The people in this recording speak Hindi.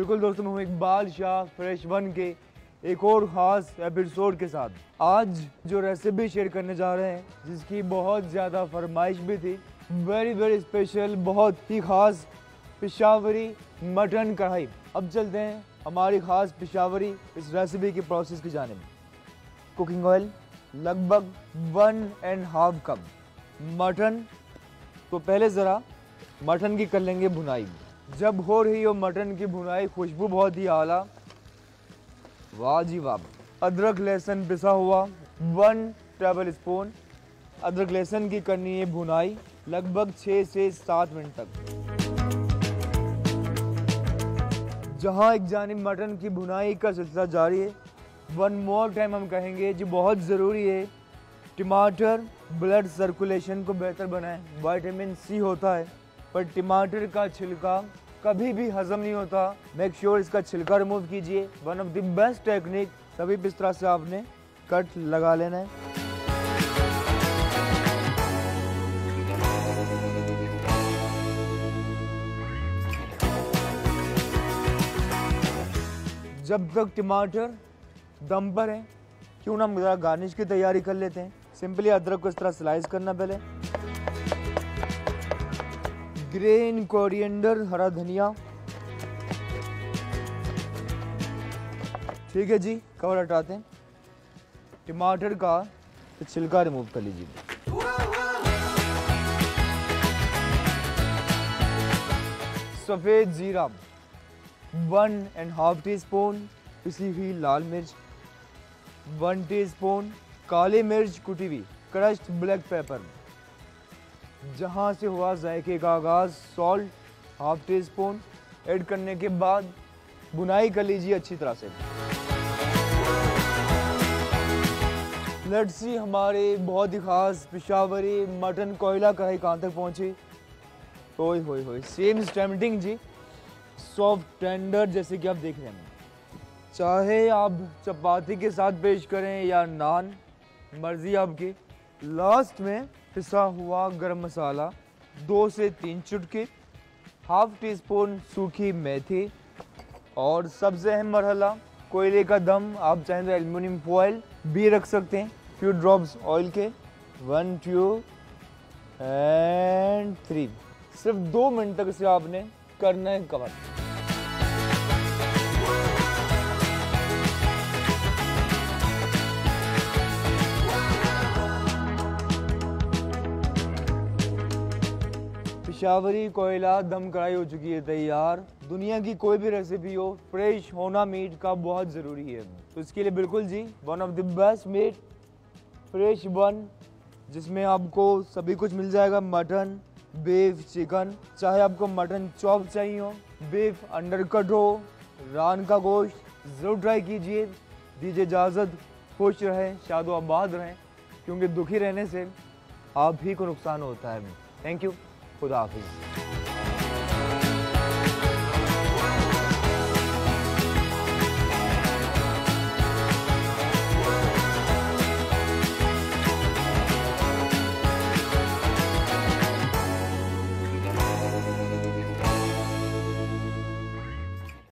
बिल्कुल दोस्तों, मैं हूँ इकबाल शाह फ्रेश वन के एक और ख़ास एपिसोड के साथ। आज जो रेसिपी शेयर करने जा रहे हैं, जिसकी बहुत ज़्यादा फरमाइश भी थी, वेरी स्पेशल, बहुत ही ख़ास पेशावरी मटन कढ़ाई। अब चलते हैं हमारी ख़ास पेशावरी इस रेसिपी की प्रोसेस की जानिब। कुकिंग ऑयल लगभग 1.5 कप, मटन तो पहले ज़रा मटन की कर लेंगे भुनाई। जब हो रही हो मटन की भुनाई, खुशबू बहुत ही आला, वाह जी वाह। अदरक लहसुन पिसा हुआ 1 टेबल स्पून, अदरक लहसुन की करनी है भुनाई लगभग 6 से 7 मिनट तक। जहाँ एक जानिब मटन की भुनाई का सिलसिला जारी है, वन मोर टाइम हम कहेंगे जो बहुत ज़रूरी है, टमाटर ब्लड सर्कुलेशन को बेहतर बनाए। विटामिन सी होता है, पर टमाटर का छिलका कभी भी हजम नहीं होता। मेक श्योर इसका छिलका रिमूव कीजिए, one of the best technique. सभी इस तरह से आपने कट लगा लेना है। जब तक टमाटर दम पर है, क्यों ना हम गार्निश की तैयारी कर लेते हैं। सिंपली अदरक को इस तरह स्लाइस करना, पहले ग्रीन कोरिएंडर, हरा धनिया, ठीक है जी। कवर हटाते हैं, टमाटर का छिलका रिमूव कर लीजिए। सफेद जीरा 1.5 टीस्पून, पिसी हुई लाल मिर्च 1 टीस्पून, काली मिर्च कुटी हुई, क्रश्ड ब्लैक पेपर, जहाँ से हुआ जायके का आगाज़ सॉल्ट 1/2 टीस्पून ऐड करने के बाद भुनाई कर लीजिए अच्छी तरह से। लेट्स सी हमारे बहुत ही ख़ास पेशावरी मटन कोयला कढ़ाई कहाँ तक पहुँची। होय सेम्स टेम्पटिंग जी, सॉफ्ट टेंडर, जैसे कि आप देख रहे हैं। चाहे आप चपाती के साथ पेश करें या नान, मर्जी आपकी। लास्ट में पिसा हुआ गरम मसाला 2 से 3 चुटके, 1/2 टीस्पून सूखी मेथी, और सबसे अहम मरहला कोयले का दम। आप चाहें तो एल्युमिनियम फॉइल भी रख सकते हैं। फ्यू ड्रॉप्स ऑयल के 1, 2 एंड 3। सिर्फ 2 मिनट तक इसे आपने करना है कवर। पेशावरी कोयला दम कढ़ाई हो चुकी है तैयार। दुनिया की कोई भी रेसिपी हो, फ्रेश होना मीट का बहुत ज़रूरी है। तो इसके लिए बिल्कुल जी one of the best meat fresh one, जिसमें आपको सभी कुछ मिल जाएगा, मटन, बीफ, चिकन। चाहे आपको मटन चॉप चाहिए हो, बीफ अंडर कट हो, रान का गोश्त, ज़रूर ट्राई कीजिए। दीजिए इजाज़त, खुश रहें, शादो आबाद रहें, क्योंकि दुखी रहने से आप ही को नुकसान होता है। थैंक यू, खुदा हाफिज़।